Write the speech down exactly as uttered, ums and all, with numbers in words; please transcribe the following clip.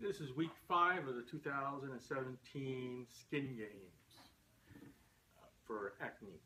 This is week five of the two thousand seventeen Skin Games for ACNE.